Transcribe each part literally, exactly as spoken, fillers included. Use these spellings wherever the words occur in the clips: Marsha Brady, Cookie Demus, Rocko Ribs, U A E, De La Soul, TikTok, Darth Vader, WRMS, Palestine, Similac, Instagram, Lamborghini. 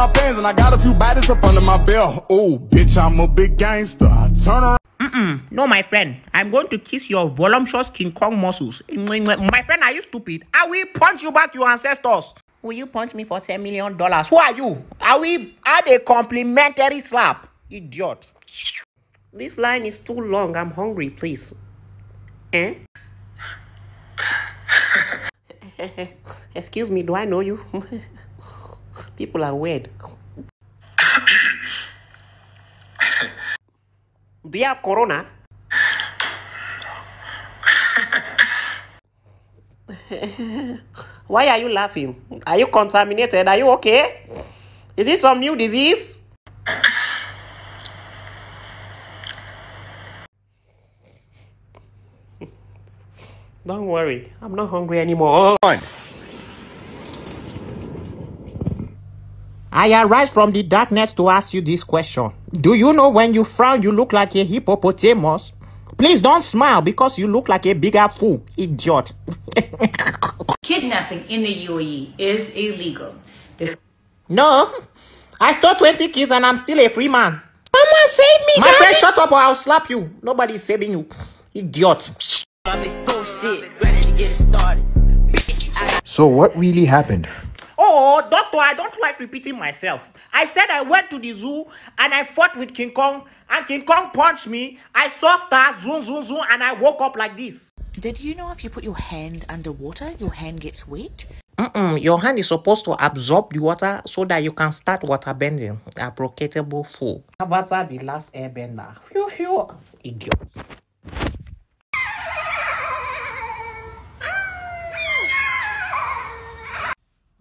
my pants and I got a few bodies up under my belt. Oh, bitch, I'm a big gangster. I turn around. Mm-mm. No, my friend. I'm going to kiss your voluptuous King Kong muscles. My friend, are you stupid? I will punch you back to your ancestors. Will you punch me for ten million dollars? Who are you? Are we add a complimentary slap? Idiot. This line is too long. I'm hungry, please. Eh? Excuse me, do I know you? People are weird. Do you have corona? Why are you laughing? Are you contaminated? Are you okay? Is this some new disease? Don't worry, I'm not hungry anymore. I arise from the darkness to ask you this question. Do you know when you frown, you look like a hippopotamus? Please don't smile because you look like a bigger fool, idiot. Kidnapping in the U A E is illegal. This no, I stole twenty kids and I'm still a free man. Mama, save me, my friend, shut up or I'll slap you. Nobody's saving you, idiot. So what really happened? Oh, doctor, I don't like repeating myself. I said I went to the zoo and I fought with King Kong and King Kong punched me. I saw stars, zoom, zoom, zoom, and I woke up like this. Did you know if you put your hand underwater, your hand gets wet? Mm-mm, your hand is supposed to absorb the water so that you can start water bending. Abrocatable fool. Avatar the last airbender. Phew, phew. Idiot.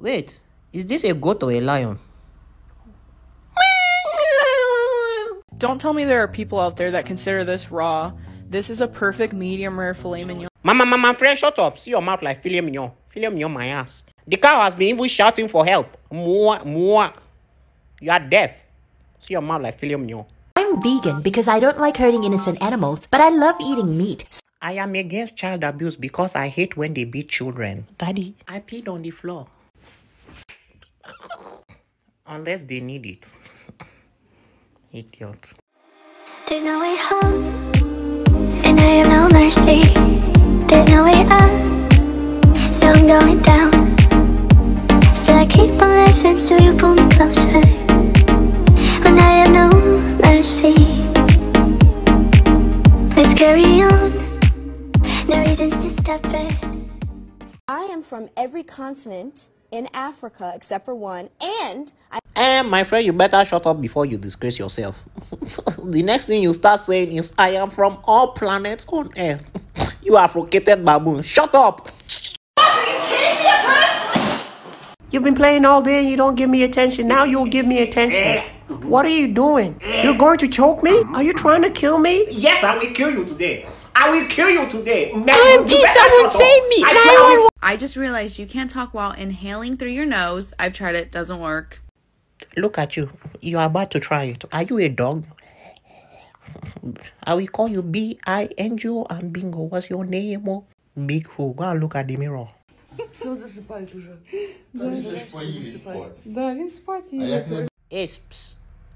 Wait, is this a goat or a lion? Don't tell me there are people out there that consider this raw. This is a perfect medium rare filet mignon. Mama, mama, friend, shut up. See your mouth like filet mignon. Filet mignon, my ass. The cow has been even shouting for help. Mwah, mwah. You are deaf. See your mouth like filet mignon. I'm vegan because I don't like hurting innocent animals, but I love eating meat. I am against child abuse because I hate when they beat children. Daddy, I peed on the floor. Unless they need it. Idiot. There's no way home, and I have no mercy. There's no way up, so I'm going down. Still I keep on living, so you pull me closer. When I have no mercy, let's carry on. No reasons to stop it. I am from every continent in Africa except for one, and I and my friend, you better shut up before you disgrace yourself. The next thing you start saying is I am from all planets on earth. You Afro-cated baboon, shut up. Are you kidding me, bro? You've been playing all day and you don't give me attention. Now you'll give me attention. What are you doing? You're going to choke me? Are you trying to kill me? Yes, I will kill you today. I will kill you today. O M G, someone save me. I, I just realized you can't talk while inhaling through your nose. I've tried it. It doesn't work. Look at you. You are about to try it. Are you a dog? I will call you B I N G O and bingo. What's your name? Big fool. Go and look at the mirror. Hey,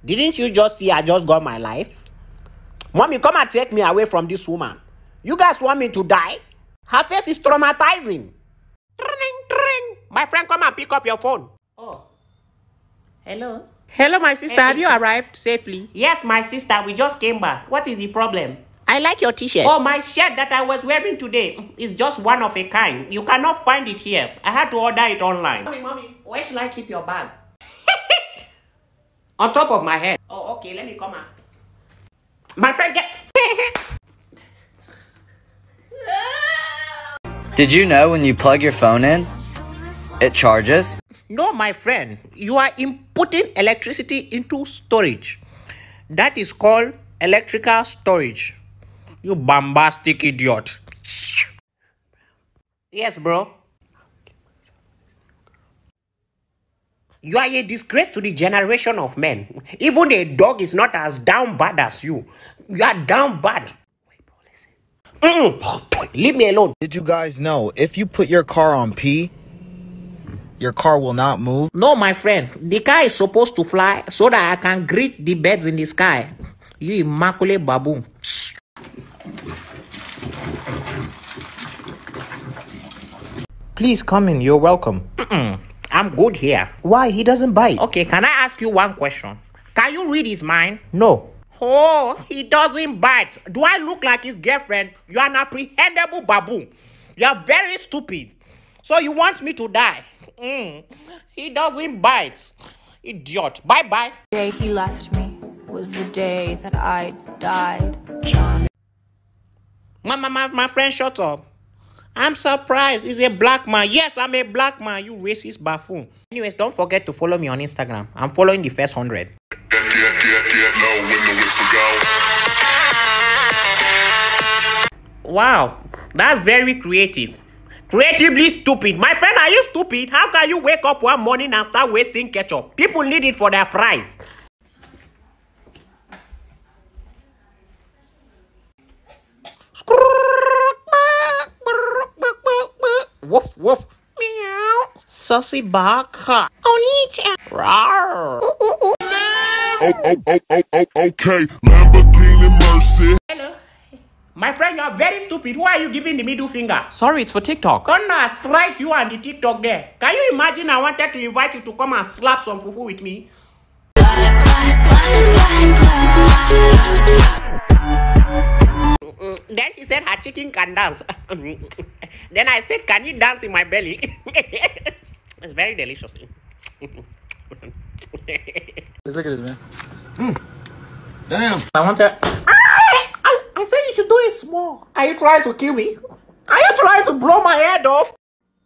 didn't you just see I just got my life? Mommy, come and take me away from this woman. You guys want me to die? Her face is traumatizing. My friend, come and pick up your phone. Oh. Hello? Hello, my sister. Hey. Have you arrived safely? Yes, my sister. We just came back. What is the problem? I like your t-shirt. Oh, my shirt that I was wearing today is just one of a kind. You cannot find it here. I had to order it online. Mommy, mommy, where should I keep your bag? On top of my head. Oh, okay. Let me come out. My friend, get... Did you know when you plug your phone in, it charges? No, my friend. You are inputting electricity into storage. That is called electrical storage. You bombastic idiot. Yes, bro. You are a disgrace to the generation of men. Even a dog is not as down bad as you. You are down bad. Mm-mm. Leave me alone. Did you guys know if you put your car on P, your car will not move? No, my friend. The car is supposed to fly so that I can greet the birds in the sky. You immaculate baboon. Please come in. You're welcome. Mm-mm. I'm good here. Why? He doesn't bite. Okay, can I ask you one question? Can you read his mind? No. Oh, he doesn't bite. Do I look like his girlfriend? You are an apprehensible baboon. You are very stupid. So you want me to die? Mm. He doesn't bite. Idiot. Bye-bye. The day he left me was the day that I died. John. My, my, my friend, shut up. I'm surprised. He's a black man. Yes, I'm a black man, you racist buffoon. Anyways, don't forget to follow me on Instagram. I'm following the first hundred. Wow, that's very creative. Creatively stupid. My friend, are you stupid? How can you wake up one morning and start wasting ketchup? People need it for their fries. Woof woof. Meow. Saucy baka. Onicha. Rawr. Ooh, ooh, ooh. Oh, oh, oh, oh, oh, okay. Lamborghini Mercy. Hello. My friend, you're very stupid. Why are you giving the middle finger? Sorry, it's for TikTok. Gonna strike you and the TikTok there. Can you imagine I wanted to invite you to come and slap some fufu with me? Then she said her chicken can dance. Then I said, can you dance in my belly? It's very delicious. Look at this, man. Mm. Damn. I want to... I, I, I said you should do it small. Are you trying to kill me? Are you trying to blow my head off?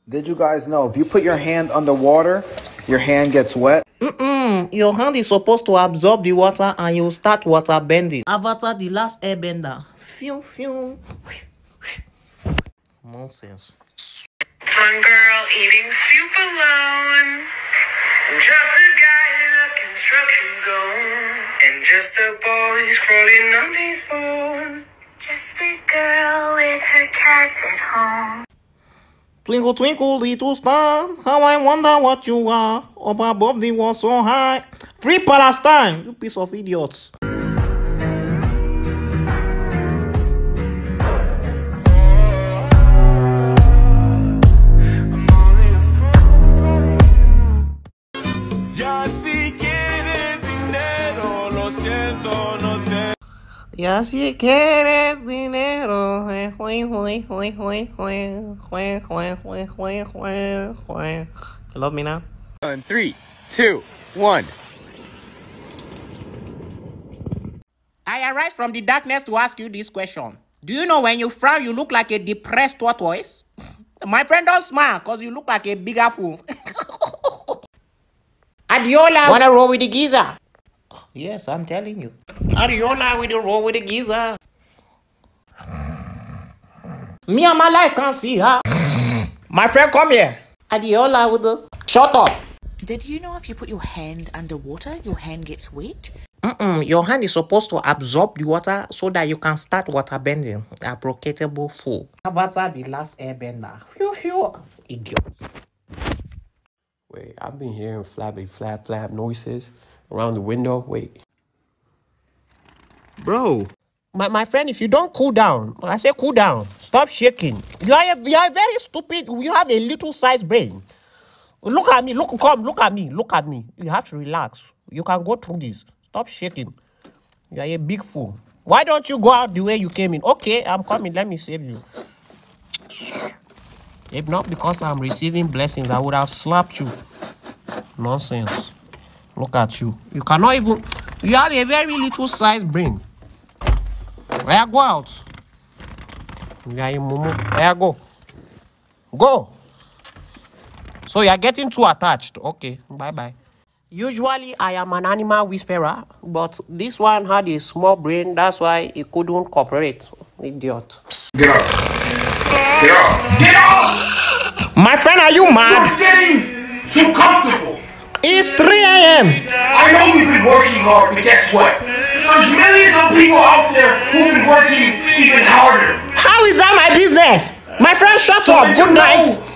Did you guys know if you put your hand underwater, your hand gets wet? Mm-mm. Your hand is supposed to absorb the water and you start water bending. Avatar the Last Airbender. Phew, phew. Nonsense. One girl eating soup alone. Just a guy in a construction zone. And just a boy scrolling on his phone. Just a girl with her cats at home. Twinkle, twinkle, little star. How I wonder what you are. Up above the world so high. Free Palestine, you piece of idiots. Ya si quieres dinero, you love me now? In three, two, one. I arise from the darkness to ask you this question. Do you know when you frown, you look like a depressed tortoise? My friend, don't smile, because you look like a bigger fool. Adiola, wanna roll with the geezer? Yes, I'm telling you. Ariola with the roll with the geezer. Me and my life can't see her. My friend, come here. Ariola with the... Shut up. Did you know if you put your hand underwater, your hand gets wet? Mm-mm. Your hand is supposed to absorb the water so that you can start water bending. A brocatable fool. Avatar the Last Airbender. Phew, phew. Idiot. Wait, I've been hearing flabby, flap, flap noises around the window. Wait. Bro, my, my friend, if you don't cool down, I say cool down. Stop shaking. You are, a, you are very stupid. You have a little size brain. Look at me. Look, come. Look at me. Look at me. You have to relax. You can go through this. Stop shaking. You are a big fool. Why don't you go out the way you came in? Okay, I'm coming. Let me save you. If not because I'm receiving blessings, I would have slapped you. Nonsense. Look at you. You cannot even... You have a very little size brain. Where go out? Where you go? Go. So you are getting too attached. Okay, bye bye. Usually I am an animal whisperer, but this one had a small brain. That's why it couldn't cooperate. Idiot. Get up! Get up! Get up! My friend, are you mad? You're getting too comfortable. It's three A M I know you've been working hard, but guess what? There's millions of people out there who've been working even harder. How is that my business? My friend, shut so up. Good night. Know.